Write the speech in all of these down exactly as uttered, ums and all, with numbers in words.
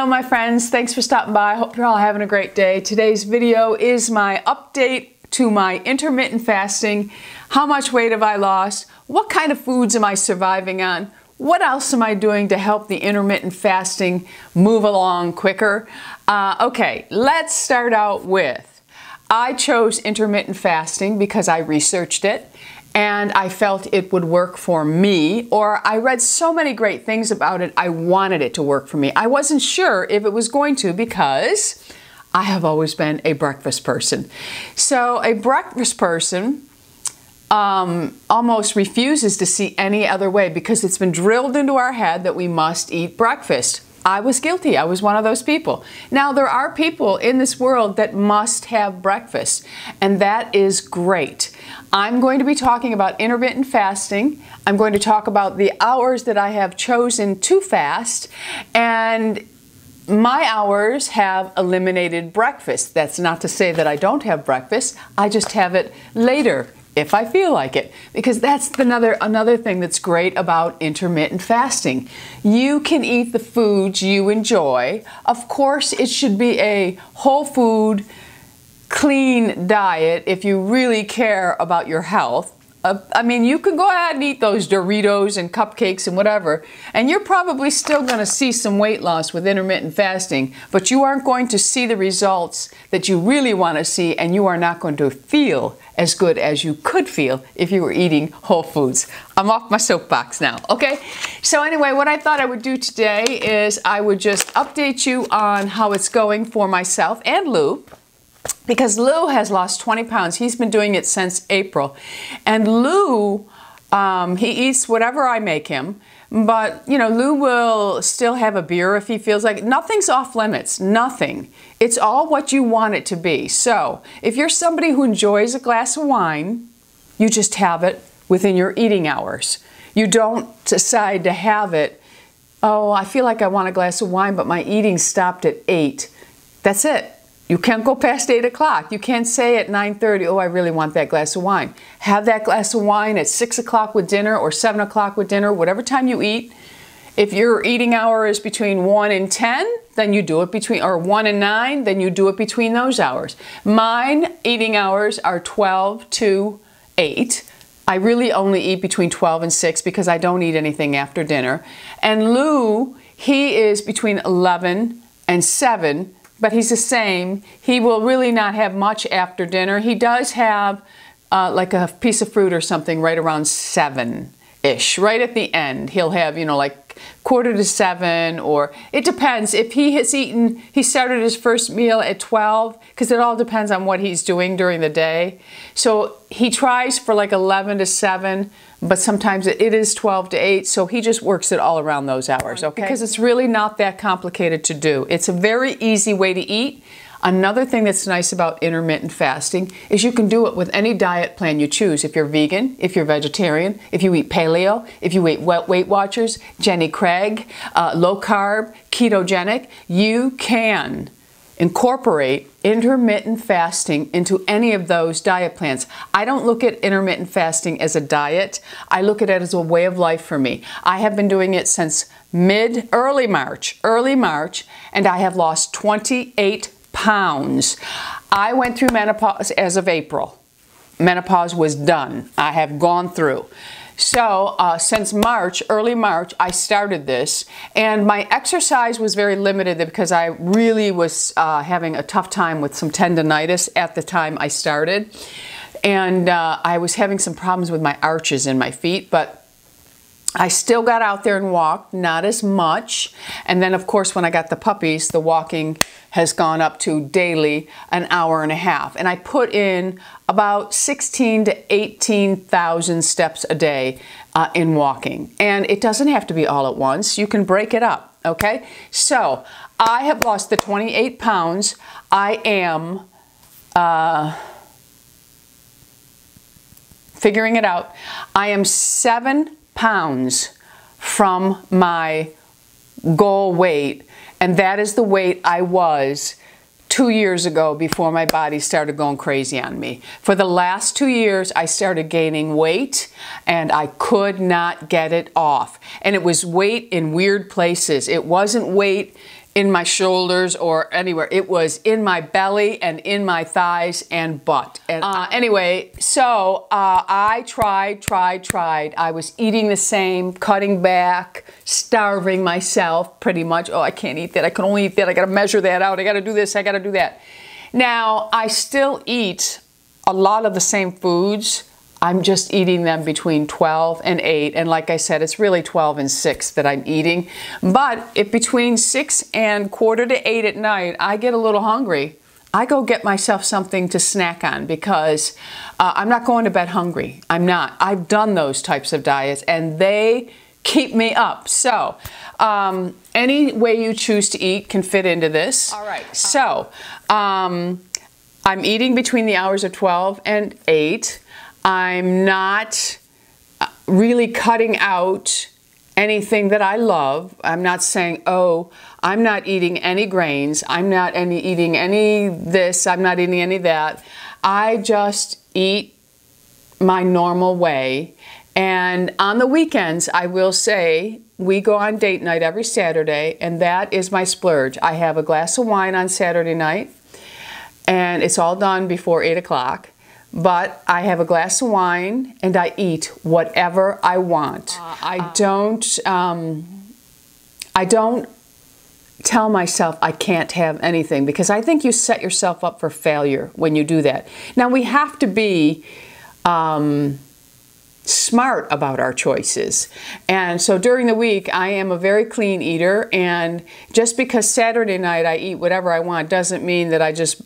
Hello my friends, thanks for stopping by. Hope you're all having a great day. Today's video is my update to my intermittent fasting. How much weight have I lost? What kind of foods am I surviving on? What else am I doing to help the intermittent fasting move along quicker? Uh, okay, let's start out with, I chose intermittent fasting because I researched it and I felt it would work for me, or I read so many great things about it, I wanted it to work for me. I wasn't sure if it was going to because I have always been a breakfast person. So a breakfast person um, almost refuses to see any other way because it's been drilled into our head that we must eat breakfast. I was guilty. I was one of those people. Now, there are people in this world that must have breakfast, and that is great. I'm going to be talking about intermittent fasting. I'm going to talk about the hours that I have chosen to fast, and my hours have eliminated breakfast. That's not to say that I don't have breakfast. I just have it later if I feel like it, because that's another another thing that's great about intermittent fasting. You can eat the foods you enjoy. Of course, it should be a whole food, clean diet if you really care about your health. Uh, I mean, you can go ahead and eat those Doritos and cupcakes and whatever, and you're probably still going to see some weight loss with intermittent fasting, but you aren't going to see the results that you really want to see, and you are not going to feel as good as you could feel if you were eating whole foods. I'm off my soapbox now, okay? So anyway, what I thought I would do today is I would just update you on how it's going for myself and Lou, because Lou has lost twenty pounds. He's been doing it since April. And Lou, um, he eats whatever I make him, but you know, Lou will still have a beer if he feels like it. Nothing's off limits, nothing. It's all what you want it to be. So if you're somebody who enjoys a glass of wine, you just have it within your eating hours. You don't decide to have it, oh, I feel like I want a glass of wine, but my eating stopped at eight. That's it. You can't go past eight o'clock. You can't say at nine thirty, oh, I really want that glass of wine. Have that glass of wine at six o'clock with dinner or seven o'clock with dinner, whatever time you eat. If your eating hour is between one and ten, then you do it between, or one and nine, then you do it between those hours. Mine eating hours are twelve to eight. I really only eat between twelve and six because I don't eat anything after dinner. And Lou, he is between eleven and seven. But he's the same. He will really not have much after dinner. He does have uh, like a piece of fruit or something right around seven-ish, right at the end. He'll have, you know, like quarter to seven, or it depends. If he has eaten, he started his first meal at twelve, because it all depends on what he's doing during the day. So he tries for like eleven to seven, but sometimes it is twelve to eight, so he just works it all around those hours, okay? Because it's really not that complicated to do. It's a very easy way to eat. Another thing that's nice about intermittent fasting is you can do it with any diet plan you choose. If you're vegan, if you're vegetarian, if you eat paleo, if you eat Weight Watchers, Jenny Craig, uh, low carb, ketogenic, you can incorporate intermittent fasting into any of those diet plans. I don't look at intermittent fasting as a diet. I look at it as a way of life for me. I have been doing it since mid, early March, early March, and I have lost twenty-eight pounds. I went through menopause as of April. Menopause was done. I have gone through. So uh, since March, early March, I started this, and my exercise was very limited because I really was uh, having a tough time with some tendonitis at the time I started, and uh, I was having some problems with my arches in my feet, but I still got out there and walked, not as much. And then of course, when I got the puppies, the walking has gone up to daily an hour and a half. And I put in about sixteen to eighteen thousand steps a day uh, in walking. And it doesn't have to be all at once. You can break it up, okay? So I have lost the twenty-eight pounds. I am, uh, figuring it out. I am seven pounds from my goal weight, and that is the weight I was two years ago before my body started going crazy on me. For the last two years, I started gaining weight, and I could not get it off. And it was weight in weird places. It wasn't weight in my shoulders or anywhere. It was in my belly and in my thighs and butt. And uh, anyway, so uh, I tried, tried, tried. I was eating the same, cutting back, starving myself pretty much. Oh, I can't eat that. I can only eat that. I got to measure that out. I got to do this. I got to do that. Now, I still eat a lot of the same foods. I'm just eating them between twelve and eight, and like I said, it's really twelve and six that I'm eating. But if between six and quarter to eight at night, I get a little hungry, I go get myself something to snack on, because uh, I'm not going to bed hungry. I'm not. I've done those types of diets, and they keep me up. So um, any way you choose to eat can fit into this. All right. So um, I'm eating between the hours of twelve and eight. I'm not really cutting out anything that I love. I'm not saying, oh, I'm not eating any grains. I'm not any eating any this. I'm not eating any that. I just eat my normal way. And on the weekends, I will say, we go on date night every Saturday, and that is my splurge. I have a glass of wine on Saturday night, and it's all done before eight o'clock. But I have a glass of wine and I eat whatever I want. Uh, I don't um, I don't tell myself I can't have anything, because I think you set yourself up for failure when you do that. Now, we have to be um, smart about our choices. And so during the week, I am a very clean eater. And just because Saturday night I eat whatever I want doesn't mean that I just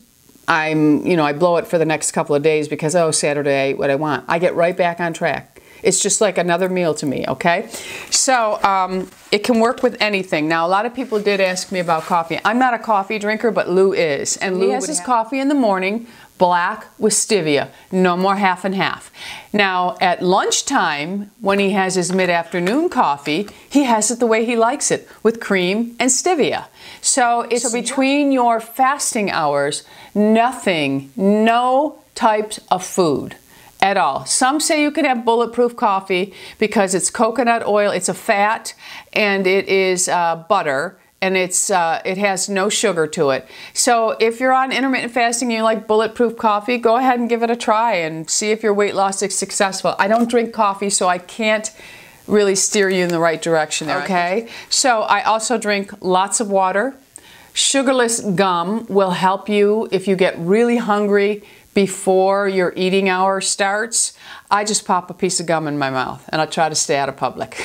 I'm, you know, I blow it for the next couple of days because, oh, Saturday I ate what I want. I get right back on track. It's just like another meal to me, okay? So um, it can work with anything. Now, a lot of people did ask me about coffee. I'm not a coffee drinker, but Lou is. And Lou has his coffee in the morning, black with stevia, no more half and half. Now, at lunchtime, when he has his mid-afternoon coffee, he has it the way he likes it, with cream and stevia. So it's between your fasting hours, nothing, no types of food at all. Some say you can have bulletproof coffee because it's coconut oil, it's a fat, and it is uh, butter, and it's uh, it has no sugar to it. So if you're on intermittent fasting and you like bulletproof coffee, go ahead and give it a try and see if your weight loss is successful. I don't drink coffee, so I can't really steer you in the right direction there, okay? So I also drink lots of water. Sugarless gum will help you if you get really hungry before your eating hour starts. I just pop a piece of gum in my mouth and I try to stay out of public.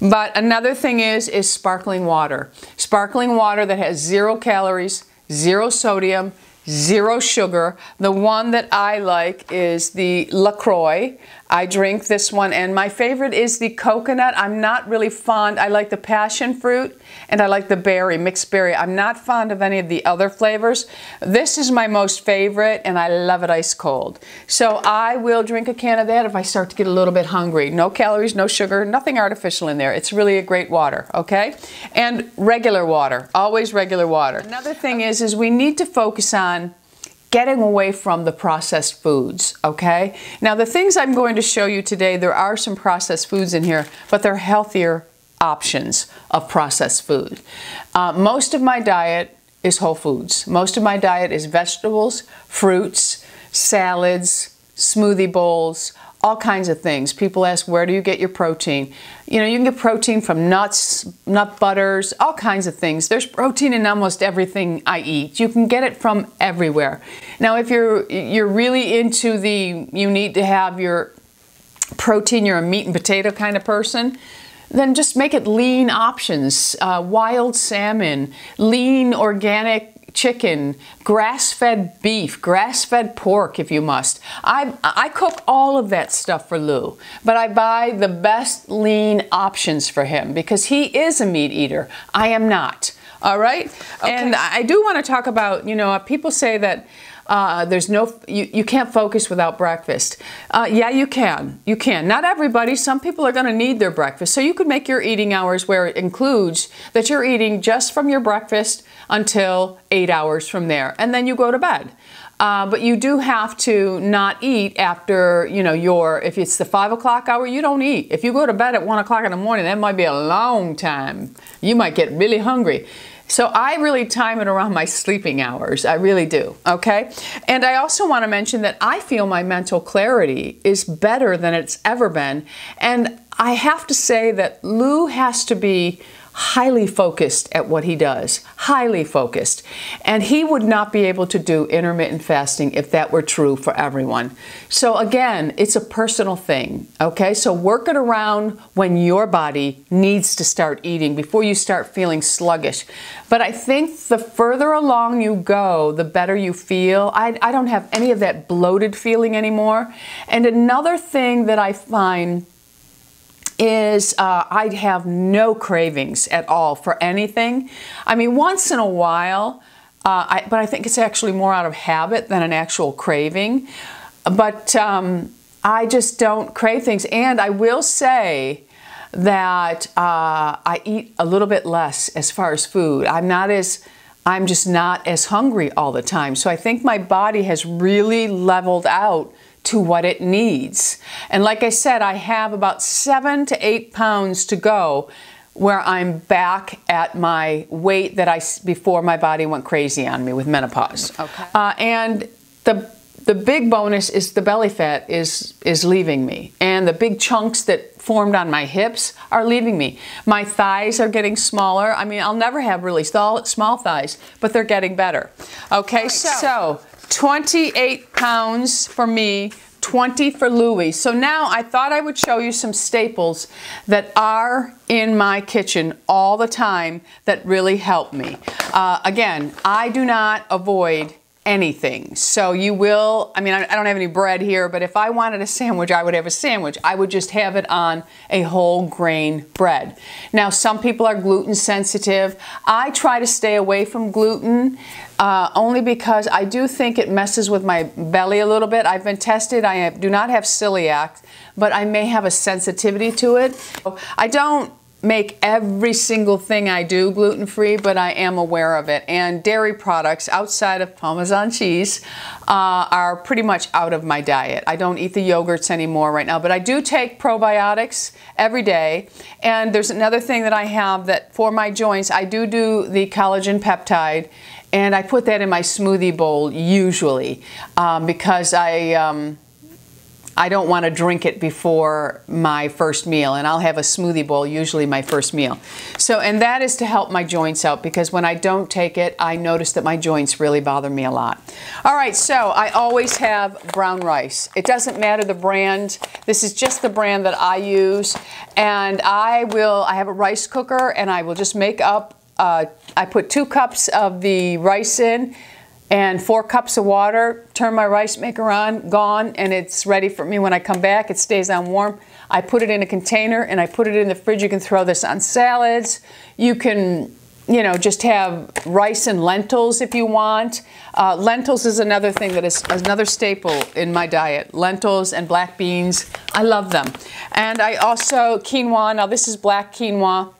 But another thing is, is sparkling water. Sparkling water that has zero calories, zero sodium, zero sugar. The one that I like is the LaCroix. I drink this one, and my favorite is the coconut. I'm not really fond. I like the passion fruit and I like the berry, mixed berry. I'm not fond of any of the other flavors. This is my most favorite, and I love it ice cold. So I will drink a can of that if I start to get a little bit hungry. No calories, no sugar, nothing artificial in there. It's really a great water, okay? And regular water, always regular water. Another thing is, is we need to focus on getting away from the processed foods, okay? Now, the things I'm going to show you today, there are some processed foods in here, but they're healthier options of processed food. Uh, most of my diet is whole foods. Most of my diet is vegetables, fruits, salads, smoothie bowls, all kinds of things. People ask, where do you get your protein? You know, you can get protein from nuts, nut butters, all kinds of things. There's protein in almost everything I eat. You can get it from everywhere. Now, if you're you're really into the, you need to have your protein, you're a meat and potato kind of person, then just make it lean options. Uh, wild salmon, lean organic chicken, grass-fed beef, grass-fed pork if you must. I, I cook all of that stuff for Lou, but I buy the best lean options for him because he is a meat eater. I am not, all right? Okay. And I do want to talk about, you know, people say that Uh, there's no, you, you can't focus without breakfast. Uh, yeah, you can. You can. Not everybody. Some people are going to need their breakfast. So you could make your eating hours where it includes that you're eating just from your breakfast until eight hours from there. And then you go to bed. Uh, but you do have to not eat after, you know, your, if it's the five o'clock hour, you don't eat. If you go to bed at one o'clock in the morning, that might be a long time. You might get really hungry. So I really time it around my sleeping hours. I really do, okay? And I also want to mention that I feel my mental clarity is better than it's ever been. And I have to say that Lou has to be highly focused at what he does, highly focused. And he would not be able to do intermittent fasting if that were true for everyone. So again, it's a personal thing, okay? So work it around when your body needs to start eating before you start feeling sluggish. But I think the further along you go, the better you feel. I, I don't have any of that bloated feeling anymore. And another thing that I find is uh, I'd have no cravings at all for anything. I mean, once in a while, uh, I, but I think it's actually more out of habit than an actual craving. But um, I just don't crave things. And I will say that uh, I eat a little bit less as far as food. I'm not as, I'm just not as hungry all the time. So I think my body has really leveled out to what it needs. And like I said, I have about seven to eight pounds to go where I'm back at my weight that I, before my body went crazy on me with menopause. Okay. Uh, and the, the big bonus is the belly fat is, is leaving me. And the big chunks that formed on my hips are leaving me. My thighs are getting smaller. I mean, I'll never have really small thighs, but they're getting better. Okay, right, so. so twenty-eight pounds for me, twenty for Louie. So now I thought I would show you some staples that are in my kitchen all the time that really help me. Uh, again, I do not avoid anything. So you will, I mean, I don't have any bread here, but if I wanted a sandwich, I would have a sandwich. I would just have it on a whole grain bread. Now, some people are gluten sensitive. I try to stay away from gluten uh, only because I do think it messes with my belly a little bit. I've been tested. I have, do not have celiac, but I may have a sensitivity to it. I don't make every single thing I do gluten-free, but I am aware of it. And dairy products outside of Parmesan cheese uh, are pretty much out of my diet. I don't eat the yogurts anymore right now, but I do take probiotics every day. And there's another thing that I have that for my joints, I do do the collagen peptide, and I put that in my smoothie bowl usually um, because I... Um, I don't want to drink it before my first meal, and I'll have a smoothie bowl, usually my first meal. So, and that is to help my joints out, because when I don't take it, I notice that my joints really bother me a lot. All right, so I always have brown rice. It doesn't matter the brand. This is just the brand that I use, and I will, I have a rice cooker, and I will just make up, uh, I put two cups of the rice in, and four cups of water, turn my rice maker on, gone, and it's ready for me when I come back. It stays on warm. I put it in a container and I put it in the fridge. You can throw this on salads. You can, you know, just have rice and lentils if you want. Uh, lentils is another thing that is another staple in my diet. Lentils and black beans, I love them. And I also, quinoa, now this is black quinoa.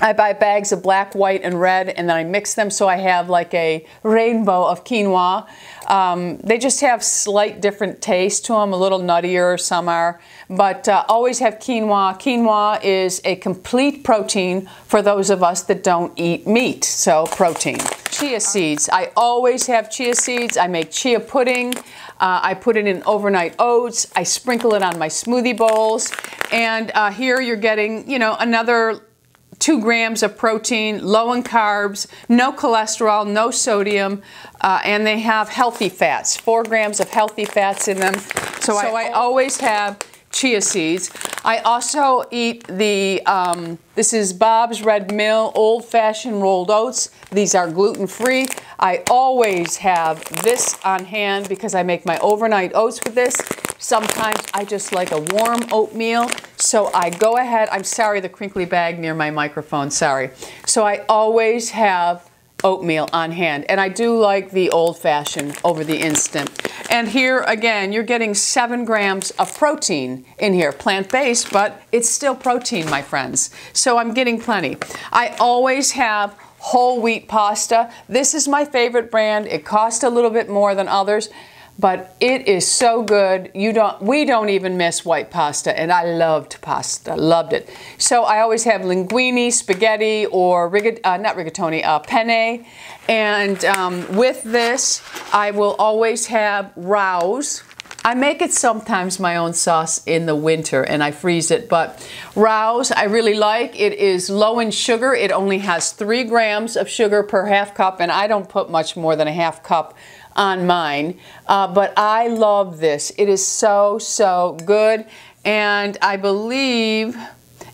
I buy bags of black, white, and red, and then I mix them so I have like a rainbow of quinoa. Um, they just have slight different taste to them, a little nuttier, some are, but uh, always have quinoa. Quinoa is a complete protein for those of us that don't eat meat, so protein. Chia seeds. I always have chia seeds. I make chia pudding. Uh, I put it in overnight oats. I sprinkle it on my smoothie bowls. And uh, here you're getting, you know, another two grams of protein, low in carbs, no cholesterol, no sodium, uh, and they have healthy fats, four grams of healthy fats in them. So, so I, I always have chia seeds. I also eat the, um, this is Bob's Red Mill, old-fashioned rolled oats. These are gluten-free. I always have this on hand because I make my overnight oats with this. Sometimes I just like a warm oatmeal, so I go ahead. I'm sorry, the crinkly bag near my microphone, sorry. So I always have oatmeal on hand, and I do like the old-fashioned over the instant. And here again, you're getting seven grams of protein in here, plant-based, but it's still protein, my friends. So I'm getting plenty. I always have whole wheat pasta. This is my favorite brand. It costs a little bit more than others, but it is so good. You don't, we don't even miss white pasta, and I loved pasta, loved it. So I always have linguine, spaghetti, or rigat, uh, not rigatoni, uh, penne. And um, with this, I will always have Rao's. I make it sometimes my own sauce in the winter and I freeze it, but Rao's I really like. It is low in sugar. It only has three grams of sugar per half cup, and I don't put much more than a half cup on mine, uh, but I love this. It is so, so good, and I believe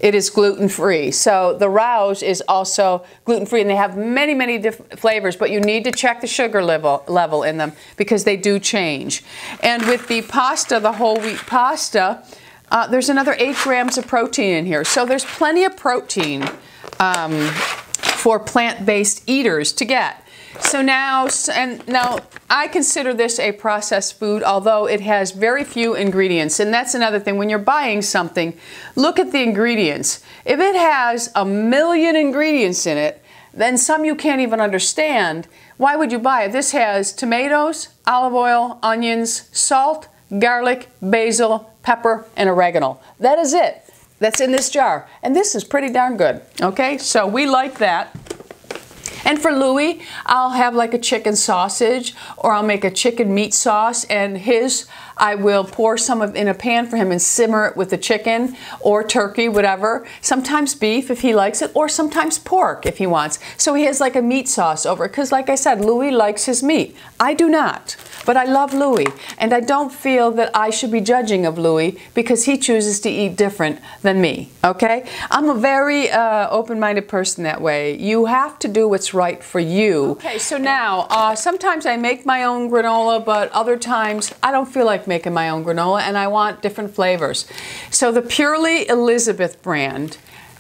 it is gluten-free. So the Rao's is also gluten-free, and they have many, many different flavors, but you need to check the sugar level, level in them because they do change. And with the pasta, the whole wheat pasta, uh, there's another eight grams of protein in here. So there's plenty of protein um, for plant-based eaters to get. So now, and now I consider this a processed food, although it has very few ingredients. And that's another thing, when you're buying something, look at the ingredients. If it has a million ingredients in it, then some you can't even understand, why would you buy it? This has tomatoes, olive oil, onions, salt, garlic, basil, pepper, and oregano. That is it. That's in this jar. And this is pretty darn good. Okay, so we like that. And for Louis, I'll have like a chicken sausage, or I'll make a chicken meat sauce, and his, I will pour some of in a pan for him and simmer it with the chicken or turkey, whatever. Sometimes beef if he likes it, or sometimes pork if he wants. So he has like a meat sauce over it, because like I said, Louis likes his meat. I do not, but I love Louis, and I don't feel that I should be judging of Louis because he chooses to eat different than me, okay? I'm a very uh, open-minded person that way. You have to do what's right for you. Okay, so now uh, sometimes I make my own granola, but other times I don't feel like making my own granola and I want different flavors. So the Purely Elizabeth brand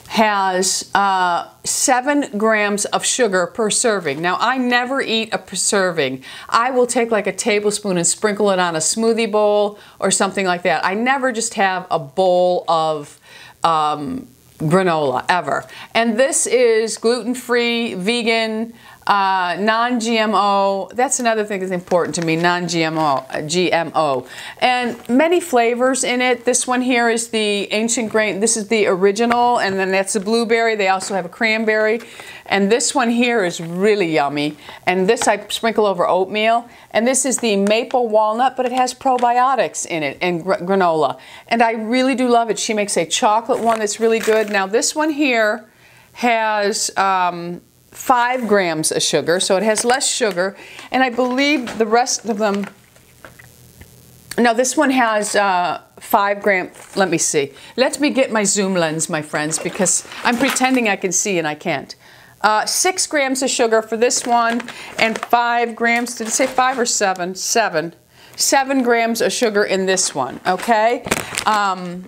has uh, seven grams of sugar per serving. Now I never eat a per serving. I will take like a tablespoon and sprinkle it on a smoothie bowl or something like that. I never just have a bowl of um, granola ever. And this is gluten-free, vegan, uh, non G M O. That's another thing that's important to me, non G M O, G M O. And many flavors in it. This one here is the ancient grain. This is the original, and then that's the blueberry. They also have a cranberry. And this one here is really yummy. And this I sprinkle over oatmeal. And this is the maple walnut, but it has probiotics in it and gr granola. And I really do love it. She makes a chocolate one that's really good. Now this one here has um, five grams of sugar, so it has less sugar. And I believe the rest of them, now this one has uh, five gram, let me see. Let me get my zoom lens, my friends, because I'm pretending I can see and I can't. Uh, six grams of sugar for this one, and five grams, did it say five or seven? Seven. Seven grams of sugar in this one, okay? Um,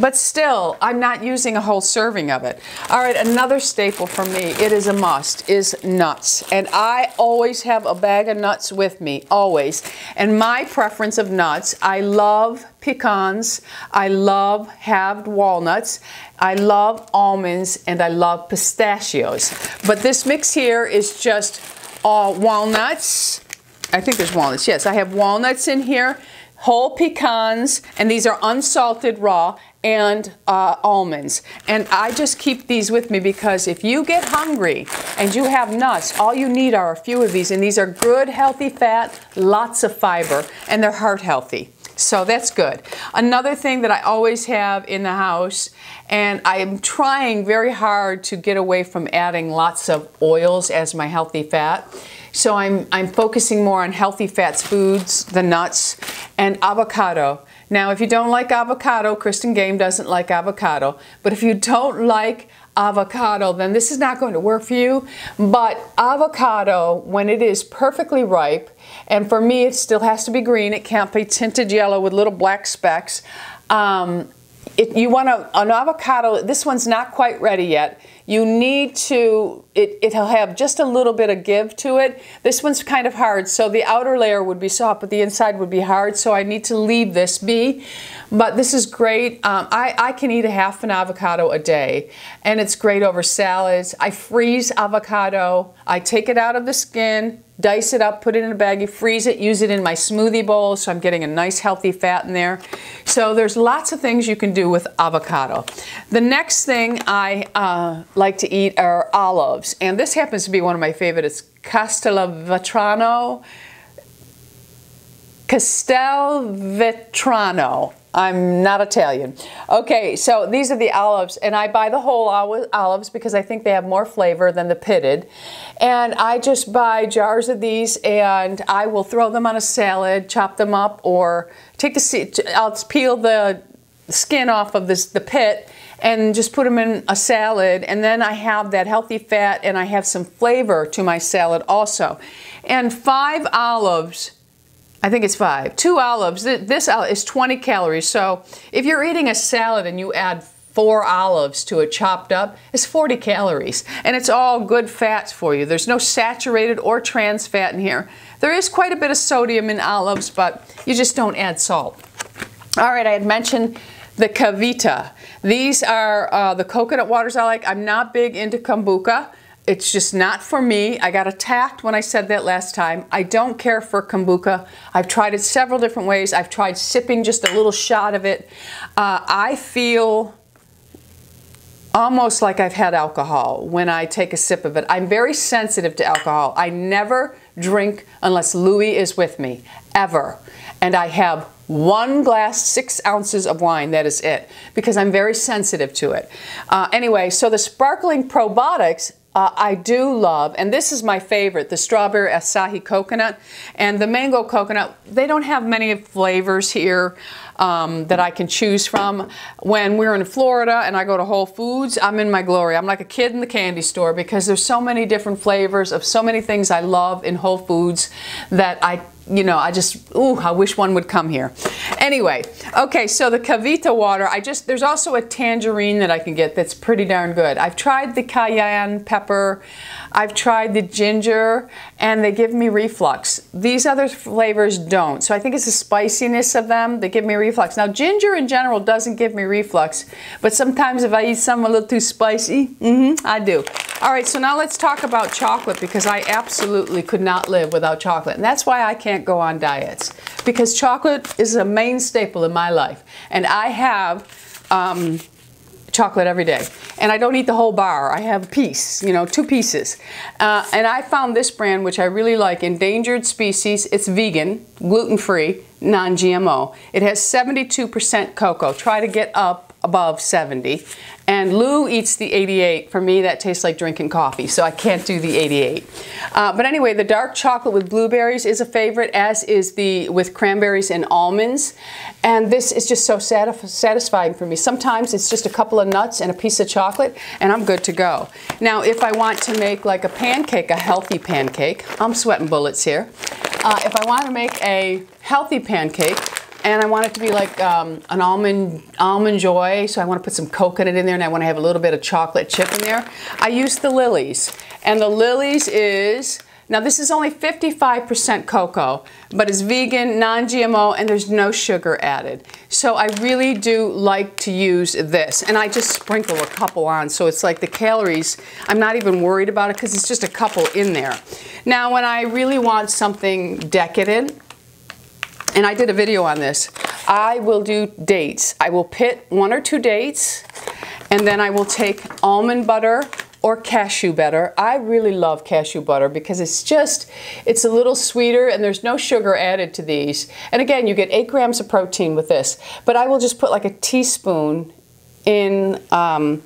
but still, I'm not using a whole serving of it. All right, another staple for me, it is a must, is nuts. And I always have a bag of nuts with me, always. And my preference of nuts, I love pecans, I love halved walnuts, I love almonds, and I love pistachios. But this mix here is just all walnuts. I think there's walnuts. Yes, I have walnuts in here, whole pecans, and these are unsalted raw, and uh, almonds. And I just keep these with me because if you get hungry and you have nuts, all you need are a few of these. And these are good, healthy fat, lots of fiber, and they're heart healthy. So that's good. Another thing that I always have in the house, and I am trying very hard to get away from adding lots of oils as my healthy fat. So I'm, I'm focusing more on healthy fats, foods, the nuts, and avocado. Now, if you don't like avocado, Kristen Game doesn't like avocado, but if you don't like avocado, then this is not going to work for you. But avocado, when it is perfectly ripe, and for me it still has to be green, it can't be tinted yellow with little black specks, um, It, you want a, an avocado, this one's not quite ready yet. You need to, it, it'll have just a little bit of give to it. This one's kind of hard, so the outer layer would be soft, but the inside would be hard, so I need to leave this be. But this is great. Um, I, I can eat a half an avocado a day, and it's great over salads. I freeze avocado. I take it out of the skin, dice it up, put it in a baggie, freeze it, use it in my smoothie bowl, so I'm getting a nice healthy fat in there. So there's lots of things you can do with avocado. The next thing I uh, like to eat are olives, and this happens to be one of my favorites, Castelvetrano. Castelvetrano. I'm not Italian. Okay, so these are the olives, and I buy the whole olives because I think they have more flavor than the pitted. And I just buy jars of these, and I will throw them on a salad, chop them up, or take the, I'll peel the skin off of this, the pit, and just put them in a salad, and then I have that healthy fat, and I have some flavor to my salad also. And five olives, I think it's five. Two olives, this is twenty calories, so if you're eating a salad and you add four olives to it chopped up, it's forty calories. And it's all good fats for you. There's no saturated or trans fat in here. There is quite a bit of sodium in olives, but you just don't add salt. All right, I had mentioned the cavita. These are uh, the coconut waters I like. I'm not big into kombucha. It's just not for me. I got attacked when I said that last time. I don't care for kombucha. I've tried it several different ways. I've tried sipping just a little shot of it. Uh, I feel almost like I've had alcohol when I take a sip of it. I'm very sensitive to alcohol. I never drink unless Louis is with me, ever. And I have one glass, six ounces of wine, that is it, because I'm very sensitive to it. Uh, anyway, so the sparkling probiotics, Uh, I do love, and this is my favorite, the strawberry asahi coconut and the mango coconut. They don't have many flavors here um, that I can choose from. When we're in Florida and I go to Whole Foods, I'm in my glory. I'm like a kid in the candy store because there's so many different flavors of so many things I love in Whole Foods that I, you know, I just, ooh, I wish one would come here. Anyway, okay, so the cavita water, I just, there's also a tangerine that I can get that's pretty darn good. I've tried the cayenne pepper, I've tried the ginger, and they give me reflux. These other flavors don't, so I think it's the spiciness of them that give me reflux. Now, ginger in general doesn't give me reflux, but sometimes if I eat something a little too spicy, mm-hmm, I do. All right, so now let's talk about chocolate, because I absolutely could not live without chocolate, and that's why I can't go on diets, because chocolate is a main staple in my life, and I have um, chocolate every day, and I don't eat the whole bar. I have a piece, you know, two pieces, uh, and I found this brand, which I really like, Endangered Species. It's vegan, gluten-free, non G M O. It has seventy-two percent cocoa. Try to get up above seventy, and Lou eats the eighty-eight. For me, that tastes like drinking coffee, so I can't do the eighty-eight. Uh, but anyway, the dark chocolate with blueberries is a favorite, as is the with cranberries and almonds. And this is just so satisf satisfying for me. Sometimes it's just a couple of nuts and a piece of chocolate, and I'm good to go. Now, if I want to make like a pancake, a healthy pancake, I'm sweating bullets here. Uh, if I want to make a healthy pancake, and I want it to be like um, an almond, almond joy, so I want to put some coconut in there, and I want to have a little bit of chocolate chip in there. I use the Lily's, and the Lily's is, now this is only fifty-five percent cocoa, but it's vegan, non G M O, and there's no sugar added. So I really do like to use this, and I just sprinkle a couple on, so it's like the calories, I'm not even worried about it because it's just a couple in there. Now, when I really want something decadent, and I did a video on this, I will do dates. I will pit one or two dates, and then I will take almond butter or cashew butter. I really love cashew butter because it's just, it's a little sweeter, and there's no sugar added to these. And again, you get eight grams of protein with this, but I will just put like a teaspoon in um,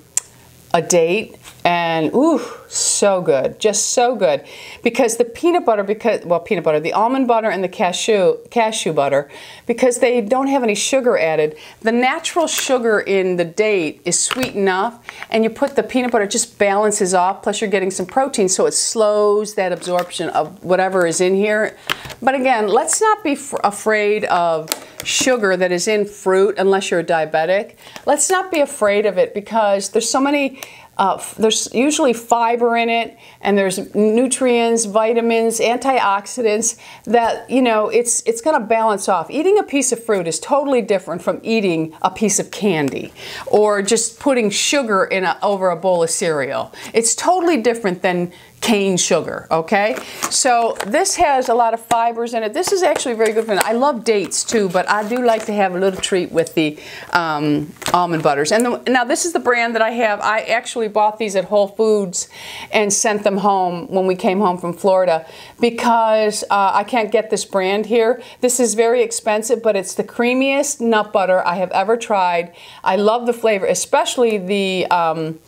a date, and ooh, so good, just so good, because the peanut butter, because well peanut butter, the almond butter and the cashew cashew butter, because they don't have any sugar added, the natural sugar in the date is sweet enough, and you put the peanut butter, it just balances off, plus you're getting some protein, so it slows that absorption of whatever is in here. But again, let's not be f- afraid of sugar that is in fruit unless you're a diabetic, let's not be afraid of it, because there's so many, uh, there's usually fiber in it, and there's nutrients, vitamins, antioxidants that, you know, it's, it's going to balance off. Eating a piece of fruit is totally different from eating a piece of candy or just putting sugar in a, over a bowl of cereal. It's totally different than cane sugar, okay? So this has a lot of fibers in it. This is actually very good for me. I love dates too, but I do like to have a little treat with the um, almond butters. And the, now this is the brand that I have. I actually bought these at Whole Foods and sent them home when we came home from Florida, because uh, I can't get this brand here. This is very expensive, but it's the creamiest nut butter I have ever tried. I love the flavor, especially the um,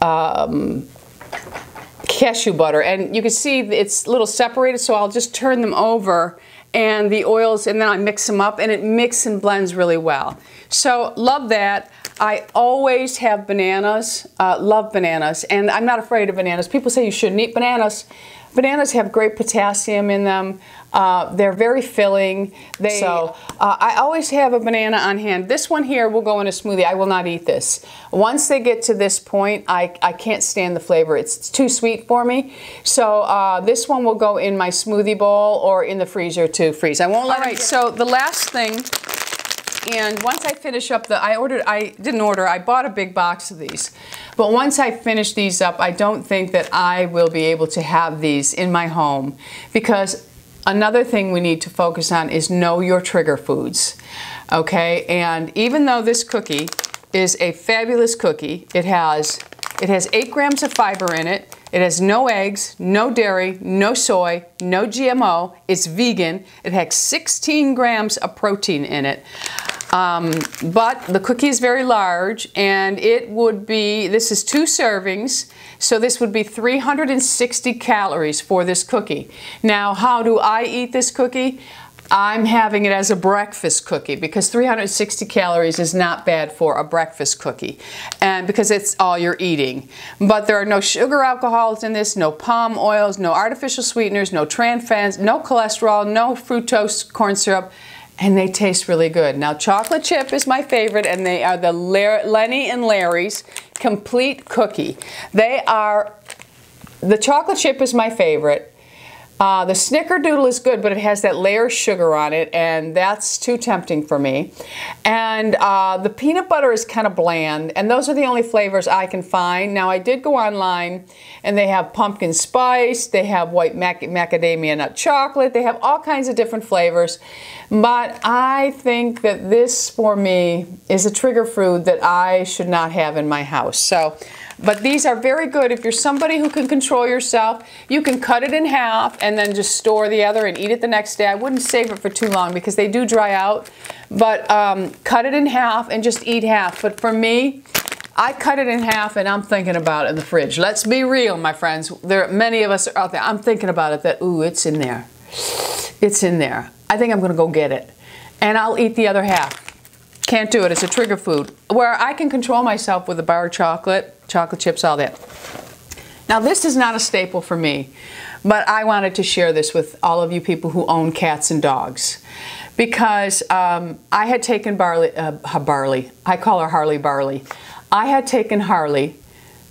um, cashew butter, and you can see it's a little separated, so I'll just turn them over and the oils, and then I mix them up, and it mix and blends really well. So love that. I always have bananas, uh, love bananas, and I'm not afraid of bananas. People say you shouldn't eat bananas. Bananas have great potassium in them. Uh, they're very filling. They, so uh, I always have a banana on hand. This one here will go in a smoothie. I will not eat this. Once they get to this point, I, I can't stand the flavor. It's, it's too sweet for me. So uh, this one will go in my smoothie bowl or in the freezer to freeze. I won't let it. All right, so the last thing, and once I finish up the, I ordered, I didn't order, I bought a big box of these. But once I finish these up, I don't think that I will be able to have these in my home, because another thing we need to focus on is know your trigger foods, okay? And even though this cookie is a fabulous cookie, it has, it has eight grams of fiber in it. It has no eggs, no dairy, no soy, no G M O. It's vegan. It has sixteen grams of protein in it. Um, but the cookie is very large, and it would be, this is two servings, so this would be three hundred sixty calories for this cookie. Now, how do I eat this cookie? I'm having it as a breakfast cookie, because three hundred sixty calories is not bad for a breakfast cookie, and because it's all you're eating. But there are no sugar alcohols in this, no palm oils, no artificial sweeteners, no trans fats, no cholesterol, no fructose corn syrup, and they taste really good. Now, chocolate chip is my favorite, and they are the Lenny and Larry's complete cookie. They are, the chocolate chip is my favorite. Uh, the snickerdoodle is good, but it has that layer of sugar on it, and that's too tempting for me. And uh, the peanut butter is kind of bland, and those are the only flavors I can find. Now, I did go online, and they have pumpkin spice, they have white mac macadamia nut chocolate, they have all kinds of different flavors. But I think that this, for me, is a trigger food that I should not have in my house. So, but these are very good. If you're somebody who can control yourself, you can cut it in half and then just store the other and eat it the next day. I wouldn't save it for too long because they do dry out, but um, cut it in half and just eat half. But for me, I cut it in half and I'm thinking about it in the fridge. Let's be real, my friends. There, many of us are out there. I'm thinking about it that, ooh, it's in there. It's in there. I think I'm going to go get it. And I'll eat the other half. Can't do it. It's a trigger food. Where I can control myself with a bar of chocolate, chocolate chips, all that. Now, this is not a staple for me, but I wanted to share this with all of you people who own cats and dogs, because um, I had taken Barley, uh, Barley, I call her Harley Barley. I had taken Harley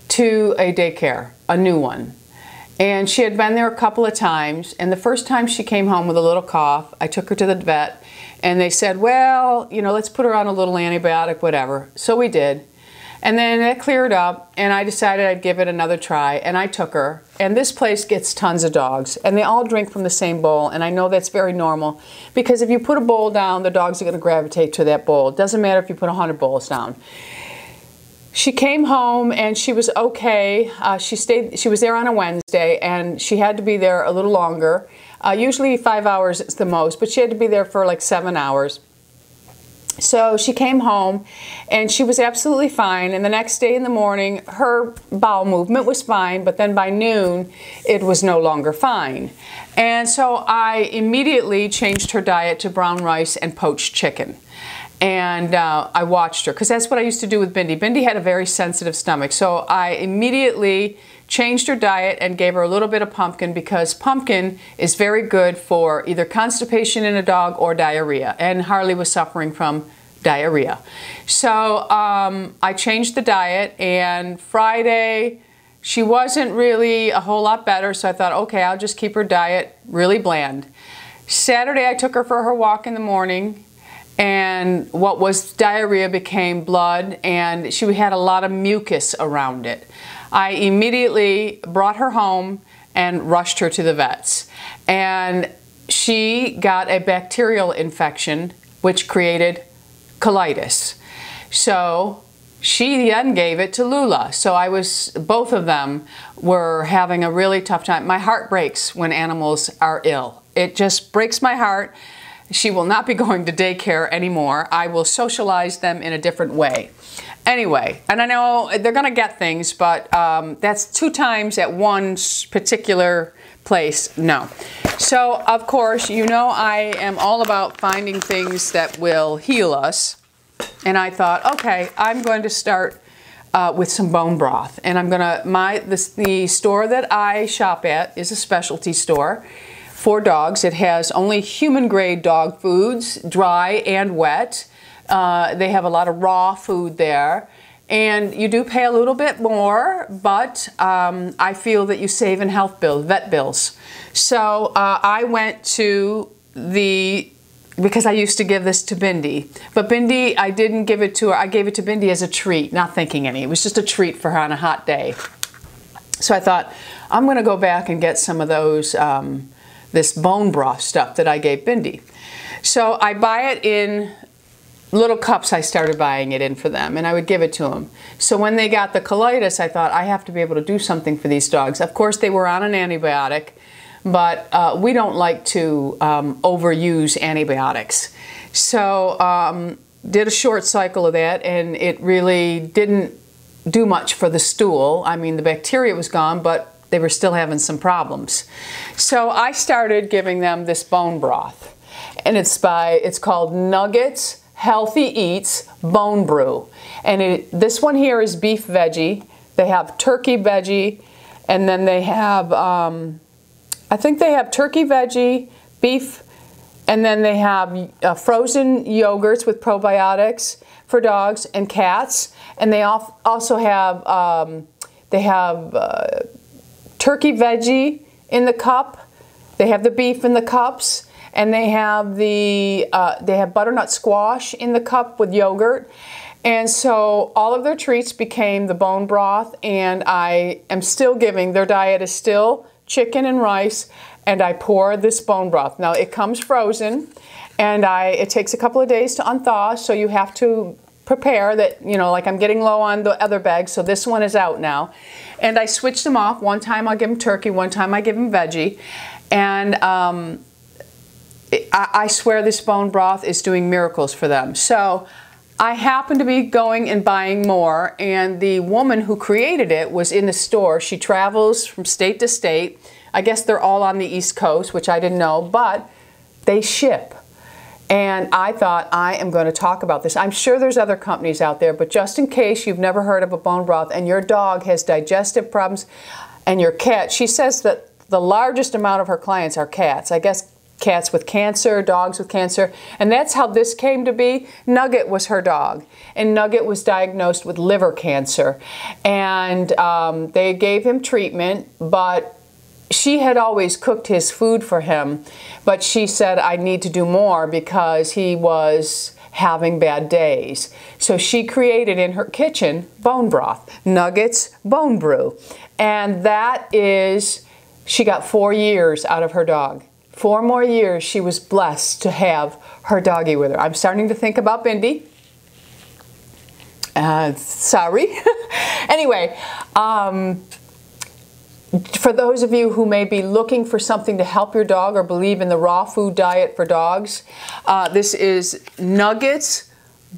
to a daycare, a new one. And she had been there a couple of times, and the first time she came home with a little cough, I took her to the vet, and they said, well, you know, let's put her on a little antibiotic, whatever. So we did. And then it cleared up, and I decided I'd give it another try, and I took her. And this place gets tons of dogs, and they all drink from the same bowl, and I know that's very normal, because if you put a bowl down, the dogs are going to gravitate to that bowl. It doesn't matter if you put a hundred bowls down. She came home, and she was okay. Uh, she stayed. She was there on a Wednesday, and she had to be there a little longer. Uh, usually five hours is the most, but she had to be there for like seven hours. So she came home, and she was absolutely fine, and the next day in the morning, her bowel movement was fine, but then by noon, it was no longer fine. And so I immediately changed her diet to brown rice and poached chicken. And uh, I watched her, because that's what I used to do with Bindi. Bindi had a very sensitive stomach, so I immediately changed her diet and gave her a little bit of pumpkin because pumpkin is very good for either constipation in a dog or diarrhea, and Harley was suffering from diarrhea. So um, I changed the diet, and Friday she wasn't really a whole lot better, so I thought, okay, I'll just keep her diet really bland. Saturday I took her for her walk in the morning, and what was diarrhea became blood, and she had a lot of mucus around it. I immediately brought her home and rushed her to the vets, and she got a bacterial infection which created colitis. So she then gave it to Lula. So I was, both of them were having a really tough time. My heart breaks when animals are ill. It just breaks my heart. She will not be going to daycare anymore. I will socialize them in a different way. Anyway, and I know they're gonna get things, but um, that's two times at one particular place, no. So of course, you know I am all about finding things that will heal us. And I thought, okay, I'm going to start uh, with some bone broth. And I'm gonna, my, this, the store that I shop at is a specialty store for dogs. It has only human grade dog foods, dry and wet. Uh, they have a lot of raw food there, and you do pay a little bit more, but um, I feel that you save in health bills, vet bills. So uh, I went to the, because I used to give this to Bindi, but Bindi, I didn't give it to her. I gave it to Bindi as a treat, not thinking any. It was just a treat for her on a hot day. So I thought, I'm gonna go back and get some of those um, this bone broth stuff that I gave Bindi. So I buy it in little cups. I started buying it in for them, and I would give it to them. So when they got the colitis, I thought, I have to be able to do something for these dogs. Of course, they were on an antibiotic, but uh, we don't like to um, overuse antibiotics. So um, did a short cycle of that, and it really didn't do much for the stool. I mean, the bacteria was gone, but they were still having some problems. So I started giving them this bone broth, and it's by, it's called Nugget's Healthy Eats Bone Brew. And it, this one here is beef veggie. They have turkey veggie, and then they have, um, I think they have turkey veggie, beef, and then they have uh, frozen yogurts with probiotics for dogs and cats. And they al also have, um, they have, uh, turkey veggie in the cup, they have the beef in the cups, and they have the uh, they have butternut squash in the cup with yogurt. And so all of their treats became the bone broth, and I am still giving, their diet is still chicken and rice, and I pour this bone broth. Now it comes frozen, and I it takes a couple of days to unthaw, so you have to prepare that, you know, like I'm getting low on the other bag, so this one is out now. And I switched them off. One time I'll give them turkey, one time I give them veggie. And um, it, I, I swear this bone broth is doing miracles for them. So I happened to be going and buying more, and the woman who created it was in the store. She travels from state to state. I guess they're all on the East Coast, which I didn't know, but they ship. And I thought, I am going to talk about this. I'm sure there's other companies out there, but just in case you've never heard of a bone broth and your dog has digestive problems and your cat, she says that the largest amount of her clients are cats. I guess cats with cancer, dogs with cancer, and that's how this came to be. Nugget was her dog, and Nugget was diagnosed with liver cancer. And um, they gave him treatment, but she had always cooked his food for him, but she said, I need to do more because he was having bad days. So she created in her kitchen bone broth, Nugget's Bone Brew. And that is, she got four years out of her dog. Four more years she was blessed to have her doggie with her. I'm starting to think about Bindi. Uh, sorry. Anyway. Um, For those of you who may be looking for something to help your dog or believe in the raw food diet for dogs, uh, this is Nugget's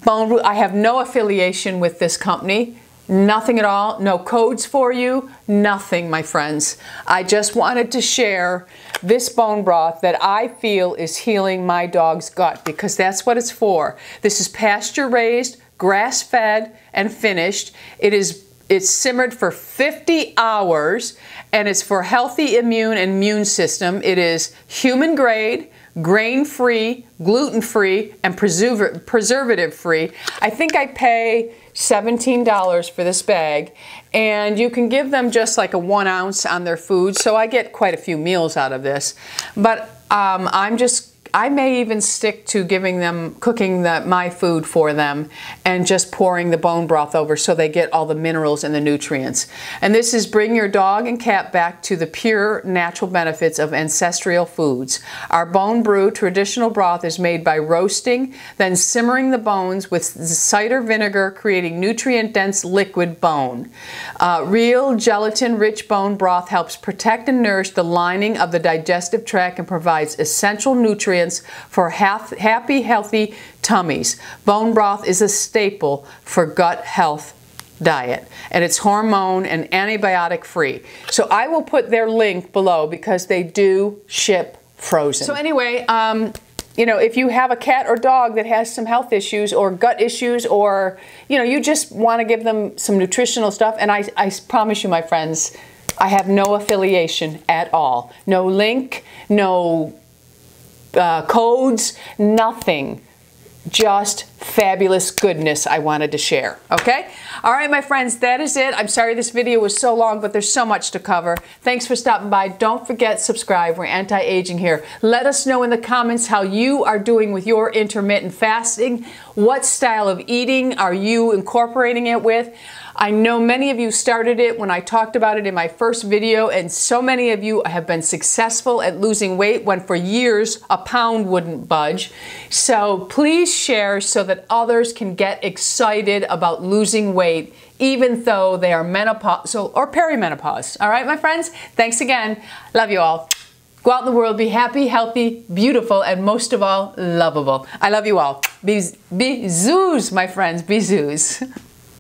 Bone Brew. I have no affiliation with this company, nothing at all, no codes for you, nothing, my friends. I just wanted to share this bone broth that I feel is healing my dog's gut, because that's what it's for. This is pasture raised, grass fed, and finished. It is It's simmered for fifty hours, and it's for healthy immune and immune system. It is human grade, grain-free, gluten-free, and preserv preservative-free. I think I pay seventeen dollars for this bag, and you can give them just like a one ounce on their food, so I get quite a few meals out of this. But um, I'm just, I may even stick to giving them, cooking the, my food for them and just pouring the bone broth over so they get all the minerals and the nutrients. And this is Bring Your Dog and Cat Back to the Pure Natural Benefits of Ancestral Foods. Our bone brew traditional broth is made by roasting, then simmering the bones with cider vinegar, creating nutrient-dense liquid bone. Uh, real gelatin-rich bone broth helps protect and nourish the lining of the digestive tract and provides essential nutrients for half, happy, healthy tummies. Bone broth is a staple for gut health diet, and it's hormone and antibiotic free. So I will put their link below because they do ship frozen. So anyway, um, you know, if you have a cat or dog that has some health issues or gut issues, or, you know, you just want to give them some nutritional stuff, and I, I promise you, my friends, I have no affiliation at all. No link, no Uh, codes, nothing. Just fabulous goodness I wanted to share. Okay? All right, my friends, that is it. I'm sorry this video was so long, but there's so much to cover. Thanks for stopping by. Don't forget, subscribe. We're anti-aging here. Let us know in the comments how you are doing with your intermittent fasting. What style of eating are you incorporating it with? I know many of you started it when I talked about it in my first video, and so many of you have been successful at losing weight when for years a pound wouldn't budge. So please share so that others can get excited about losing weight, even though they are menopausal or perimenopause. All right, my friends? Thanks again. Love you all. Go out in the world, be happy, healthy, beautiful, and most of all, lovable. I love you all. Biz- bizoos, my friends, bizoos.